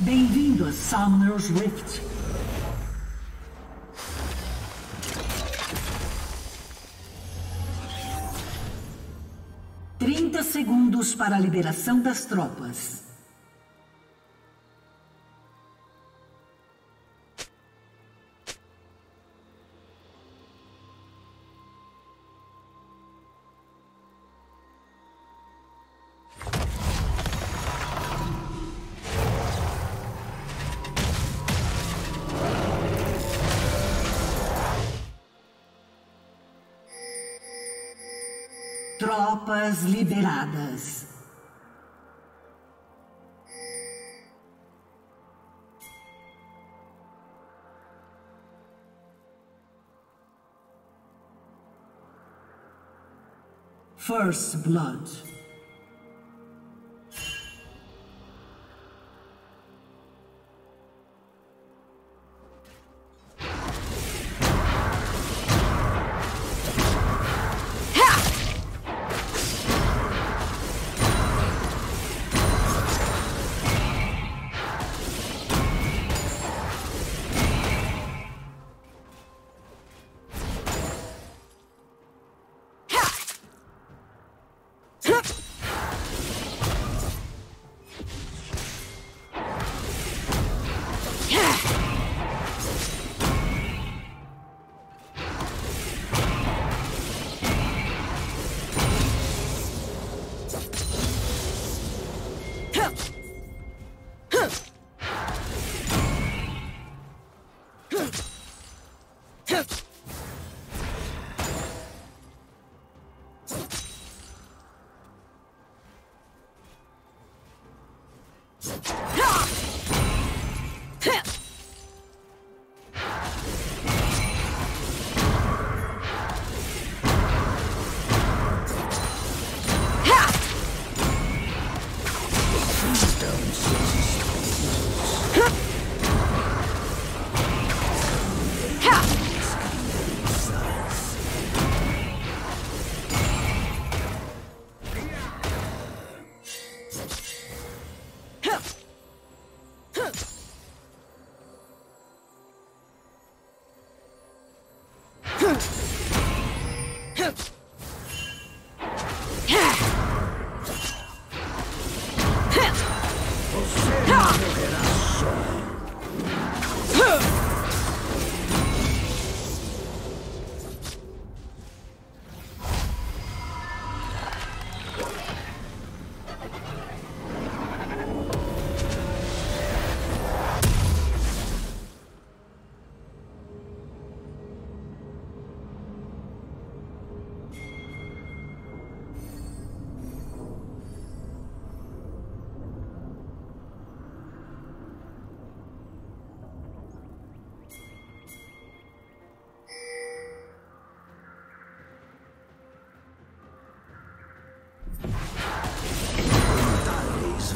Bem-vindo a Summoner's Rift. Segundos para a liberação das tropas. Tropas liberadas. First Blood.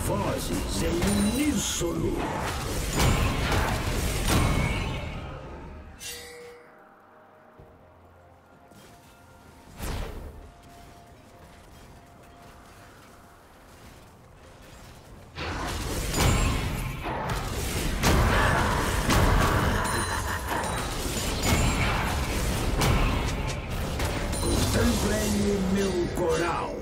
Vozes em uníssono. Contemplei meu coral.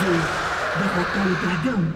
azul derrotou o dragão.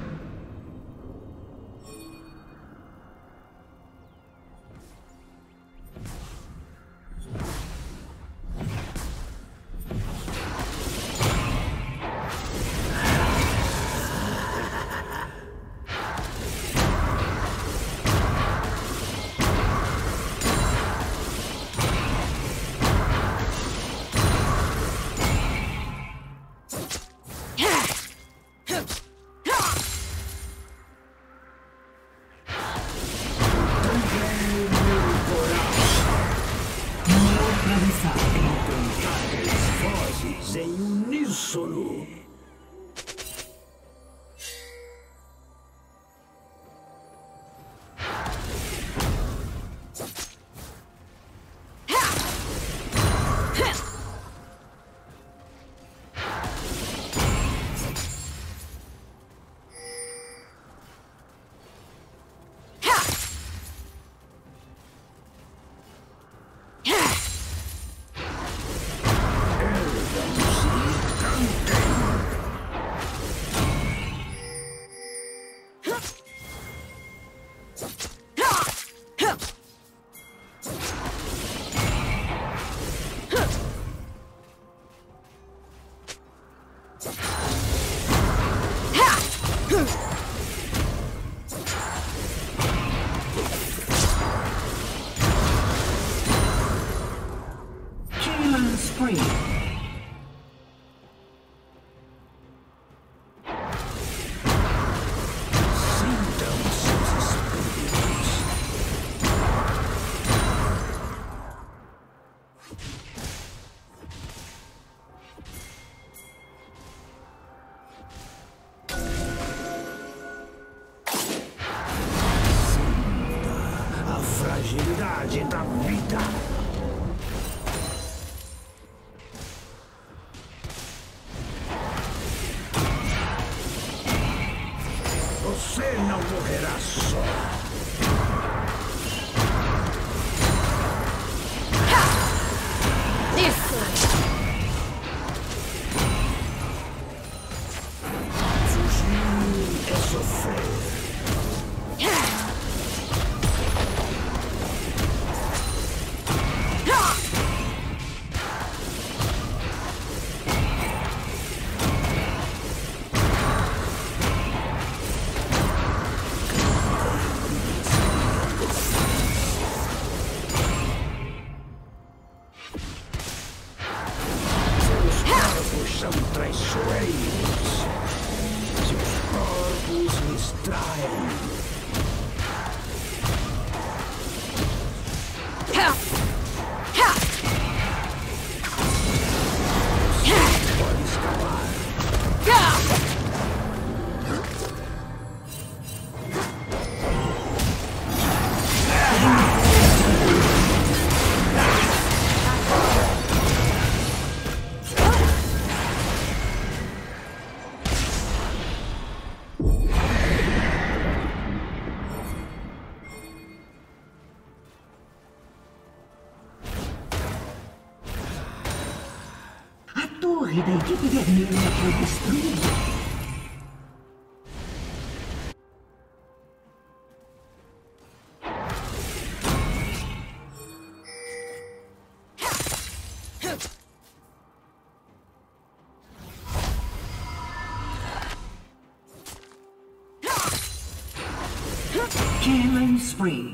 Killing spree.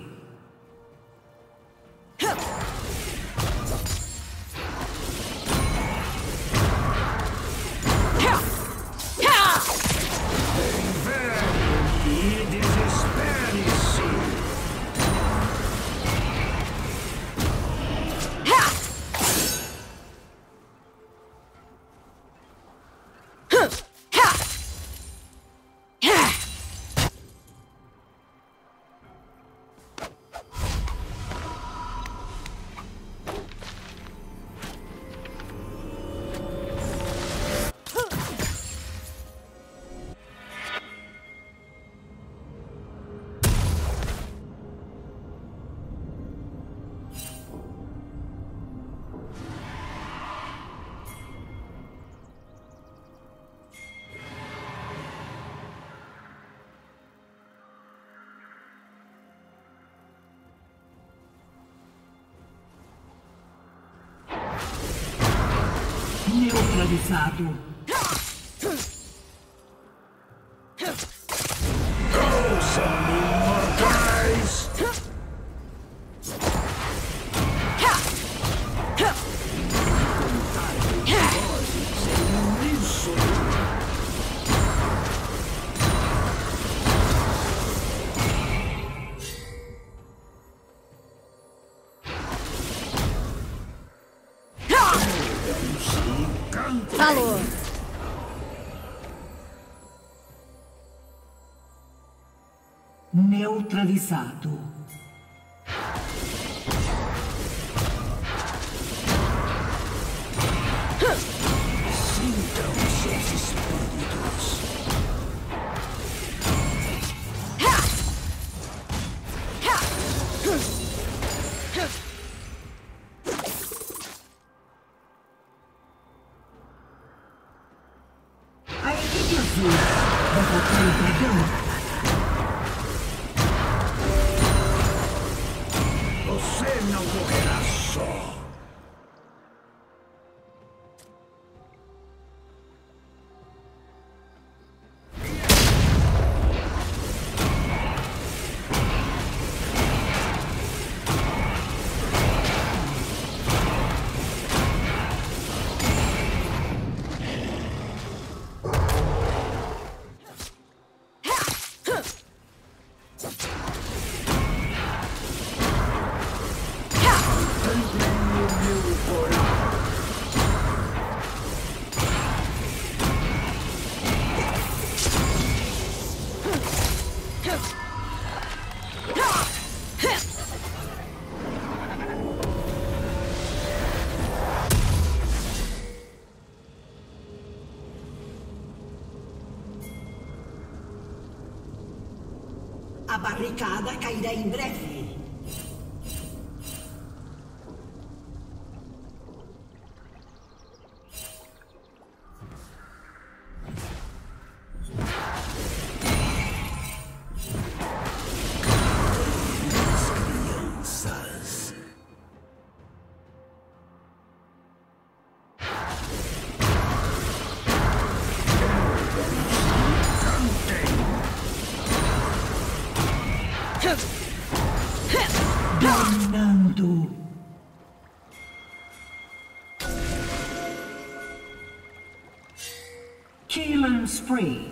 Neutralizado. Neutralizado. Sintam seus espíritos. A equipe azul vai voltar o dragão. Não morrerá só. A barricada cairá em breve. Killing spree.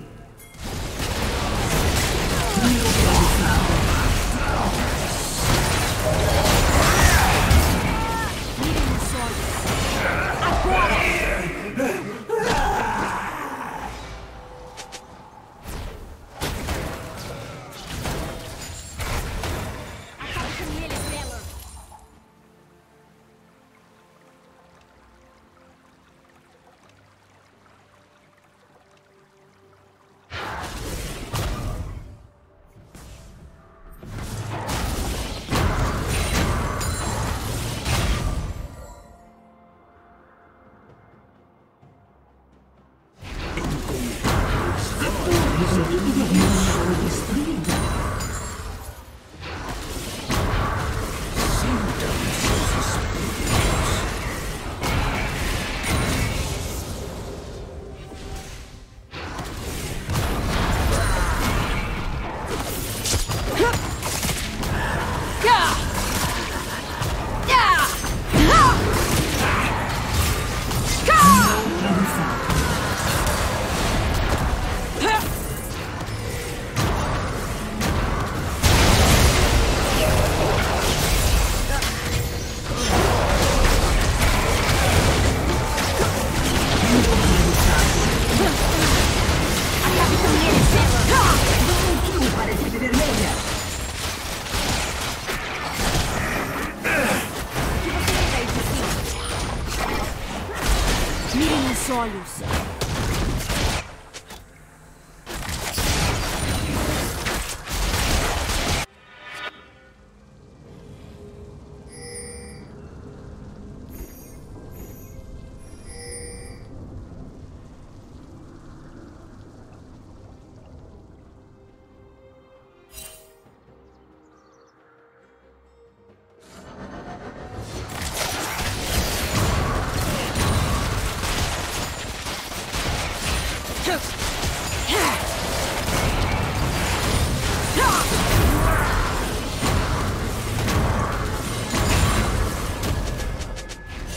Olhos.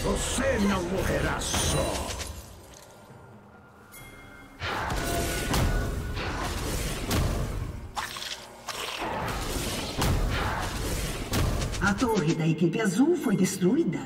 Você não morrerá só. A torre da equipe azul foi destruída.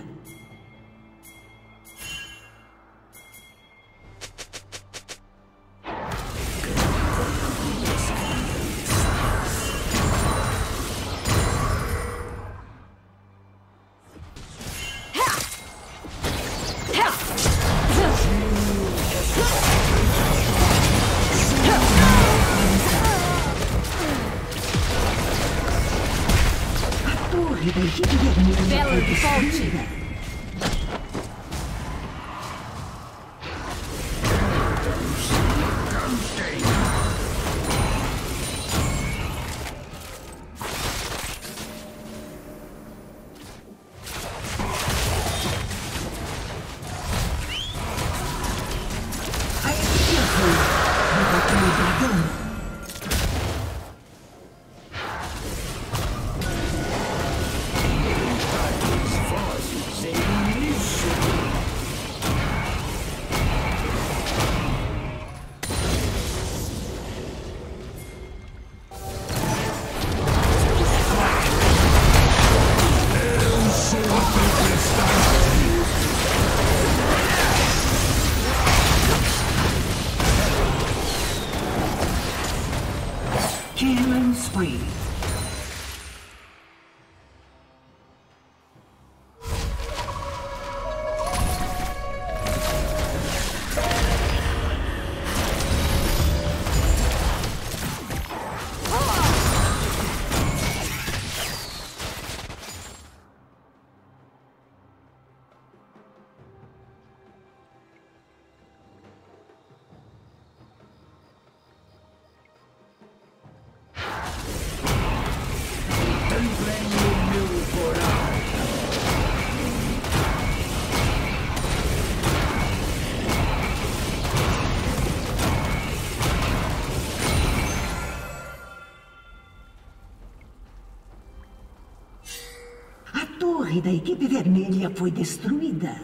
Da equipe vermelha foi destruída.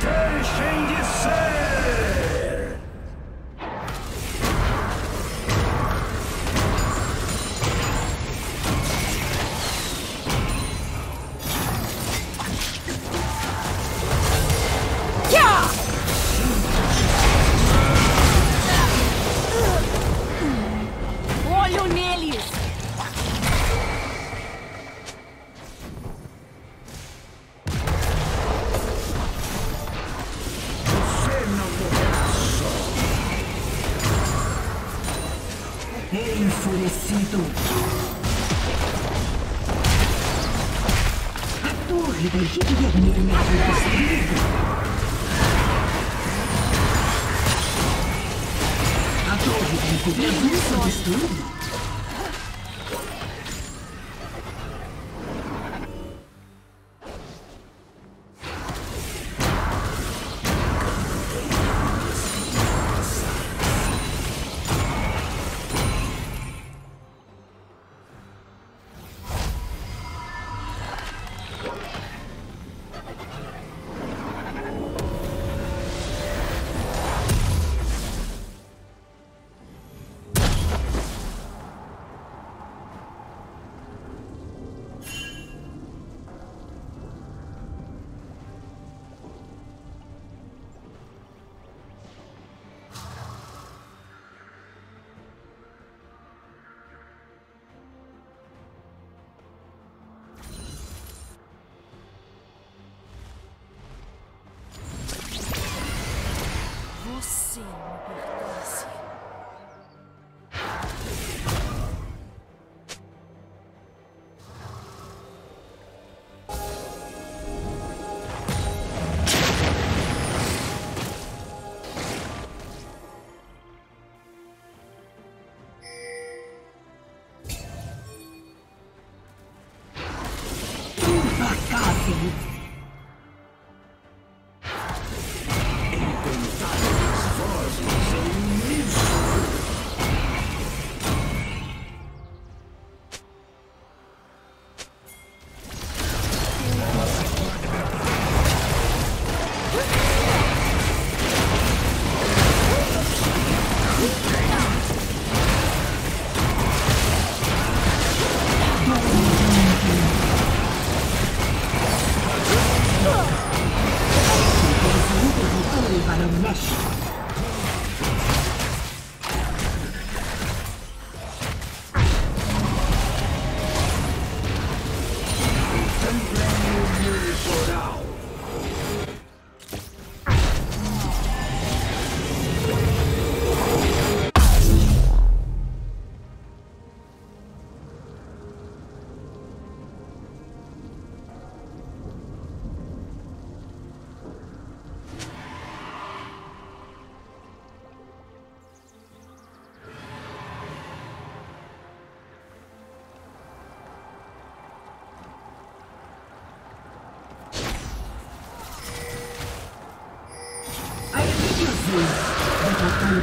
Deixem de ser! Enfurecido. A torre da equipe vermelha foi destruída. A torre da equipe vermelha foi destruída.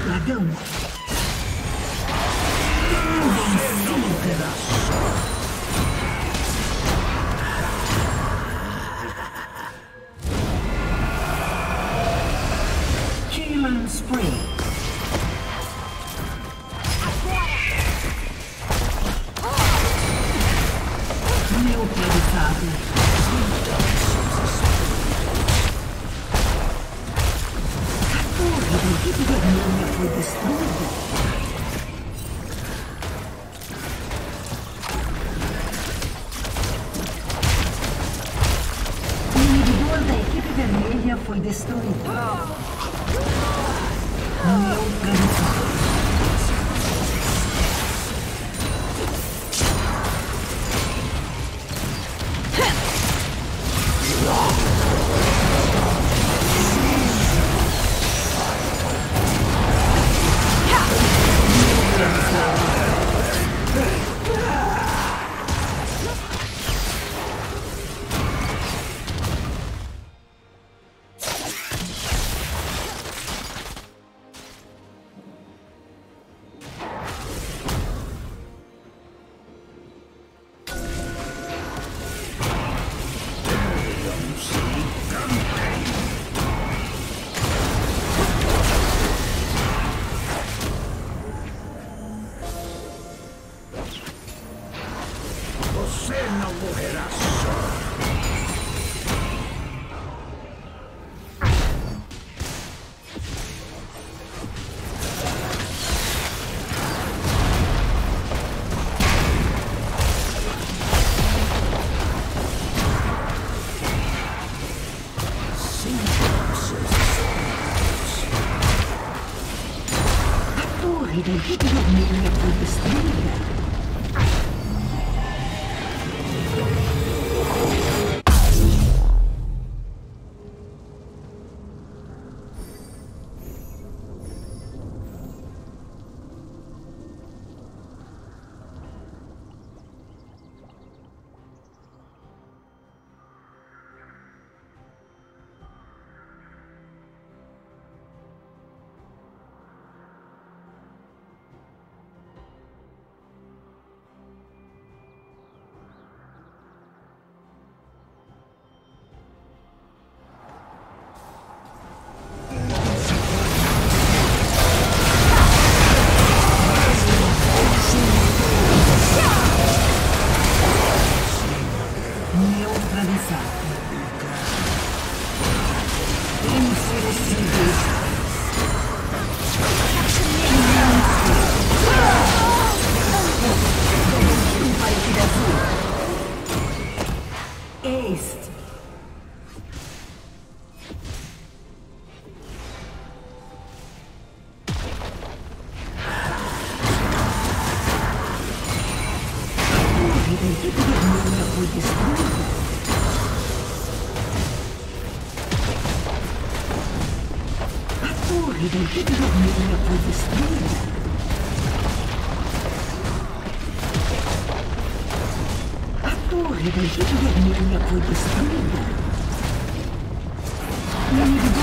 Dragão. Você não terá sorte. Killing Spring. Agora. Meu predicado. A minha foi destruída. O inimigo da equipe vermelha foi destruído. Meu canto.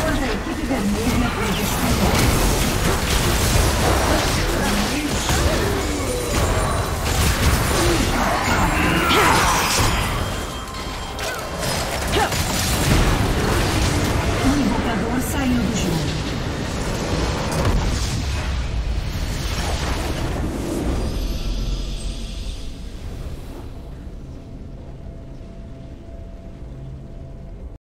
A equipe vermelha foi destruída.